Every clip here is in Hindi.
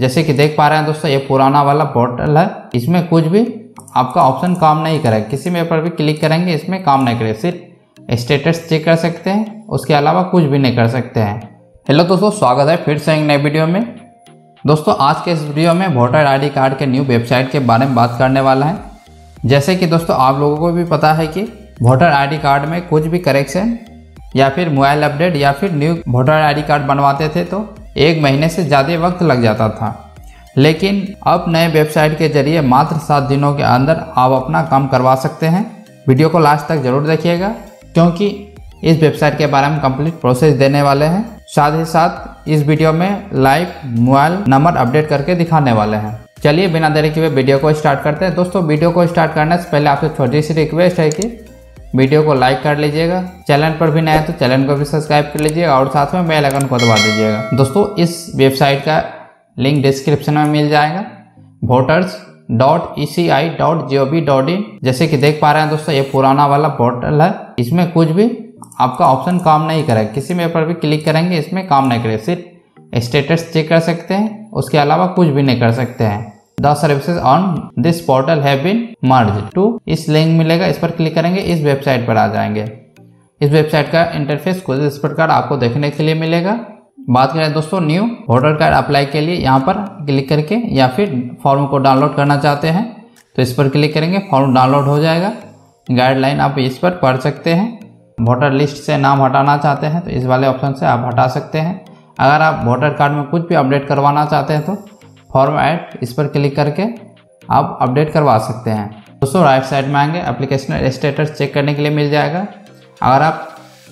जैसे कि देख पा रहे हैं दोस्तों, ये पुराना वाला पोर्टल है, इसमें कुछ भी आपका ऑप्शन काम नहीं करेगा। किसी में पर भी क्लिक करेंगे इसमें काम नहीं करेगा, सिर्फ स्टेटस चेक कर सकते हैं, उसके अलावा कुछ भी नहीं कर सकते हैं। हेलो दोस्तों, स्वागत है फिर से एक नए वीडियो में। दोस्तों आज के इस वीडियो में वोटर आईडी कार्ड के न्यू वेबसाइट के बारे में बात करने वाला है। जैसे कि दोस्तों आप लोगों को भी पता है कि वोटर आईडी कार्ड में कुछ भी करेक्शन या फिर मोबाइल अपडेट या फिर न्यू वोटर आईडी कार्ड बनवाते थे तो एक महीने से ज़्यादा वक्त लग जाता था, लेकिन अब नए वेबसाइट के जरिए मात्र 7 दिनों के अंदर आप अपना काम करवा सकते हैं। वीडियो को लास्ट तक जरूर देखिएगा क्योंकि इस वेबसाइट के बारे में कंप्लीट प्रोसेस देने वाले हैं। साथ ही साथ इस वीडियो में लाइव मोबाइल नंबर अपडेट करके दिखाने वाले हैं। चलिए बिना देरी किए वीडियो को स्टार्ट करते हैं। दोस्तों वीडियो को स्टार्ट करने से पहले आपसे छोटी सी रिक्वेस्ट है कि वीडियो को लाइक कर लीजिएगा, चैनल पर भी नए हैं तो चैनल को भी सब्सक्राइब कर लीजिएगा और साथ में बेल आइकन को दबा दीजिएगा। दोस्तों इस वेबसाइट का लिंक डिस्क्रिप्शन में मिल जाएगा, voters.eci.gov.in। जैसे कि देख पा रहे हैं दोस्तों, ये पुराना वाला पोर्टल है, इसमें कुछ भी आपका ऑप्शन काम नहीं करेगा। किसी में पर भी क्लिक करेंगे इसमें काम नहीं करेगा, सिर्फ स्टेटस चेक कर सकते हैं, उसके अलावा कुछ भी नहीं कर सकते हैं। The services on this portal have been merged to, इस लिंक मिलेगा, इस पर क्लिक करेंगे, इस वेबसाइट पर आ जाएंगे। इस वेबसाइट का इंटरफेस कुछ इस प्रकार आपको देखने के लिए मिलेगा। बात करें दोस्तों न्यू वोटर कार्ड अप्लाई के लिए, यहाँ पर क्लिक करके या फिर फॉर्म को डाउनलोड करना चाहते हैं तो इस पर क्लिक करेंगे, फॉर्म डाउनलोड हो जाएगा। गाइडलाइन आप इस पर पढ़ सकते हैं। वोटर लिस्ट से नाम हटाना चाहते हैं तो इस वाले ऑप्शन से आप हटा सकते हैं। अगर आप वोटर कार्ड में कुछ भी अपडेट करवाना चाहते हैं तो फॉर्म ऐड, इस पर क्लिक करके आप अपडेट करवा सकते हैं। दोस्तों राइट साइड में आएंगे, एप्लीकेशन स्टेटस चेक करने के लिए मिल जाएगा। अगर आप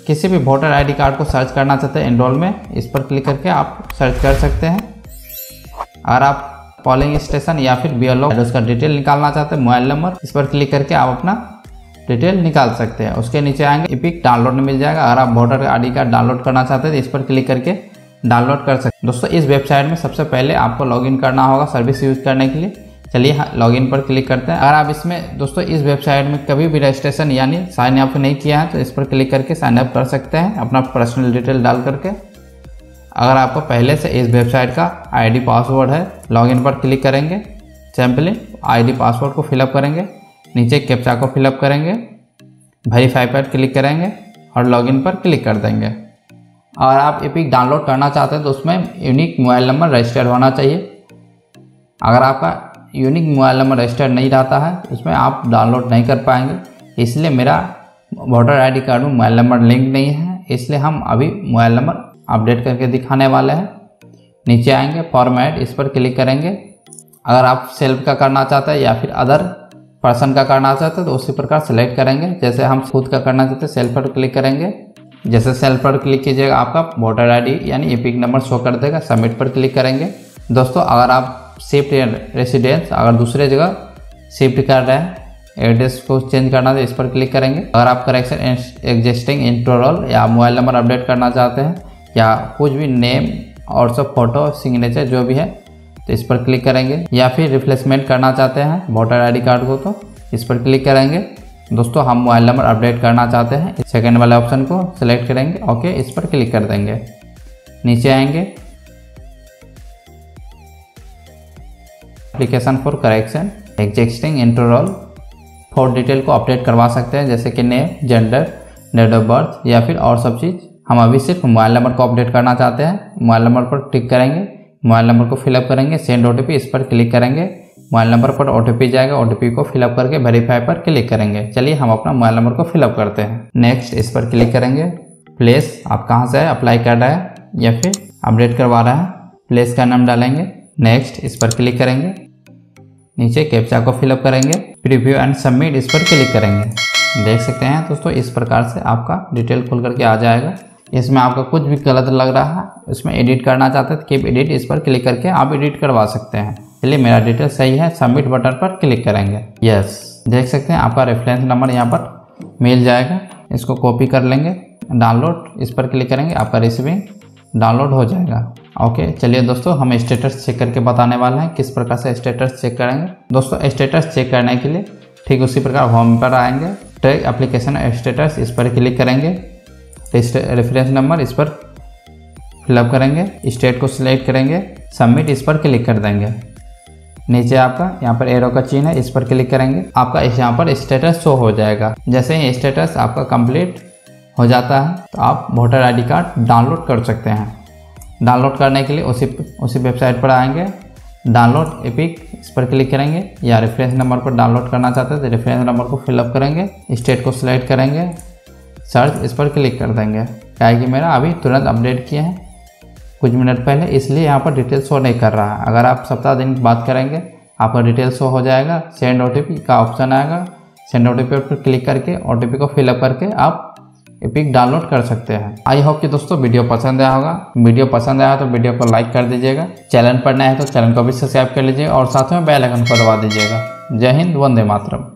किसी भी वोटर आईडी कार्ड को सर्च करना चाहते हैं एनरोल में, इस पर क्लिक करके आप सर्च कर सकते हैं। अगर आप पोलिंग स्टेशन या फिर BLO उसका डिटेल निकालना चाहते हैं, मोबाइल नंबर, इस पर क्लिक करके आप अपना डिटेल निकाल सकते हैं। उसके नीचे आएंगे EPIC डाउनलोड में मिल जाएगा। अगर आप वोटर आईडी कार्ड डाउनलोड करना चाहते हैं तो इस पर क्लिक करके डाउनलोड कर सकते हैं। दोस्तों इस वेबसाइट में सबसे पहले आपको लॉगिन करना होगा सर्विस यूज़ करने के लिए। चलिए लॉगिन पर क्लिक करते हैं। अगर आप इसमें दोस्तों इस वेबसाइट में कभी भी रजिस्ट्रेशन यानी साइन अप नहीं किया है तो इस पर क्लिक करके साइन अप कर सकते हैं, अपना पर्सनल डिटेल डाल करके। अगर आपको पहले से इस वेबसाइट का ID पासवर्ड है, लॉगिन पर क्लिक करेंगे, सिंपली ID पासवर्ड को फिलअप करेंगे, नीचे कैप्चा को फिलअप करेंगे, वेरीफाई पर क्लिक करेंगे और लॉगिन पर क्लिक कर देंगे। और आप EPIC डाउनलोड करना चाहते हैं तो उसमें यूनिक मोबाइल नंबर रजिस्टर्ड होना चाहिए। अगर आपका यूनिक मोबाइल नंबर रजिस्टर्ड नहीं रहता है उसमें आप डाउनलोड नहीं कर पाएंगे। इसलिए मेरा वोटर आईडी कार्ड में मोबाइल नंबर लिंक नहीं है, इसलिए हम अभी मोबाइल नंबर अपडेट करके दिखाने वाले हैं। नीचे आएंगे फॉर्मेट, इस पर क्लिक करेंगे। अगर आप सेल्फ का करना चाहते हैं या फिर अदर पर्सन का करना चाहते हैं तो उसी प्रकार सेलेक्ट करेंगे। जैसे हम खुद का करना चाहते हैं सेल्फ पर क्लिक करेंगे। जैसे सेल्फ पर क्लिक कीजिएगा आपका वोटर आईडी यानी EPIC नंबर शो कर देगा। सबमिट पर क्लिक करेंगे। दोस्तों अगर आप शिफ्ट रेसिडेंस अगर दूसरे जगह शिफ्ट कर रहे हैं, एड्रेस को चेंज करना है तो इस पर क्लिक करेंगे। अगर आप करेक्शन एग्जिस्टिंग इंटरवल या मोबाइल नंबर अपडेट करना चाहते हैं या कुछ भी नेम और सब फोटो सिग्नेचर जो भी है तो इस पर क्लिक करेंगे। या फिर रिप्लेसमेंट करना चाहते हैं वोटर आईडी कार्ड को तो इस पर क्लिक करेंगे। दोस्तों हम मोबाइल नंबर अपडेट करना चाहते हैं, सेकंड वाले ऑप्शन को सिलेक्ट करेंगे, ओके इस पर क्लिक कर देंगे। नीचे आएंगे application for correction existing interval for detail को अपडेट करवा सकते हैं, जैसे कि name, gender, date of birth या फिर और सब चीज़। हम अभी सिर्फ मोबाइल नंबर को अपडेट करना चाहते हैं। मोबाइल नंबर पर टिक करेंगे, मोबाइल नंबर को फिलअप करेंगे, सेंड OTP, इस पर क्लिक करेंगे। मोबाइल नंबर पर OTP जाएगा, OTP को फिलअप करके वेरीफाई पर क्लिक करेंगे। चलिए हम अपना मोबाइल नंबर को फिलअप करते हैं। नेक्स्ट, इस पर क्लिक करेंगे। प्लेस, आप कहाँ से अप्लाई कर रहे हैं या फिर अपडेट करवा रहे हैं, प्लेस का नाम डालेंगे। नेक्स्ट, इस पर क्लिक करेंगे। नीचे कैप्चा को फिलअप करेंगे। प्रीव्यू एंड सबमिट, इस पर क्लिक करेंगे। देख सकते हैं दोस्तों इस प्रकार से आपका डिटेल खुल करके आ जाएगा। इसमें आपका कुछ भी गलत लग रहा है, इसमें एडिट करना चाहते हैं तो कीप एडिट, इस पर क्लिक करके आप एडिट करवा सकते हैं। चलिए मेरा डिटेल सही है, सबमिट बटन पर क्लिक करेंगे। यस, देख सकते हैं आपका रेफरेंस नंबर यहाँ पर मिल जाएगा। इसको कॉपी कर लेंगे, डाउनलोड, इस पर क्लिक करेंगे, आपका रिसीविंग डाउनलोड हो जाएगा। ओके चलिए दोस्तों हम स्टेटस चेक करके बताने वाले हैं किस प्रकार से स्टेटस चेक करेंगे। दोस्तों स्टेटस चेक करने के लिए ठीक उसी प्रकार होम पर आएंगे, ट्रैक एप्लीकेशन स्टेटस, इस पर क्लिक करेंगे। रेफरेंस नंबर, इस पर फिलअप करेंगे, स्टेट को सिलेक्ट करेंगे, सबमिट इस पर क्लिक कर देंगे। नीचे आपका यहाँ पर एरो का चिन्ह है, इस पर क्लिक करेंगे, आपका इस यहाँ पर स्टेटस शो हो जाएगा। जैसे ही स्टेटस आपका कंप्लीट हो जाता है तो आप वोटर आईडी कार्ड डाउनलोड कर सकते हैं। डाउनलोड करने के लिए उसी वेबसाइट पर आएंगे, डाउनलोड एपिक, इस पर क्लिक करेंगे या रेफरेंस नंबर पर डाउनलोड करना चाहते हैं तो रेफरेंस नंबर को फिलअप करेंगे, स्टेट को सिलेक्ट करेंगे, सर्च इस पर क्लिक कर देंगे। क्या है कि मेरा अभी तुरंत अपडेट किए हैं कुछ मिनट पहले, इसलिए यहाँ पर डिटेल शो नहीं कर रहा है। अगर आप 17 दिन बात करेंगे आपका डिटेल शो हो जाएगा। सेंड OTP का ऑप्शन आएगा, सेंड OTP पर क्लिक करके OTP को फिलअप करके आप एपिक डाउनलोड कर सकते हैं। आई होप कि दोस्तों वीडियो पसंद आया होगा। वीडियो पसंद आया तो वीडियो को लाइक कर दीजिएगा, चैनल पर नया है तो चैनल को भी सब्सक्राइब कर लीजिएगा और साथ में बेल आइकन को दबा दीजिएगा। जय हिंद, वंदे मातरम।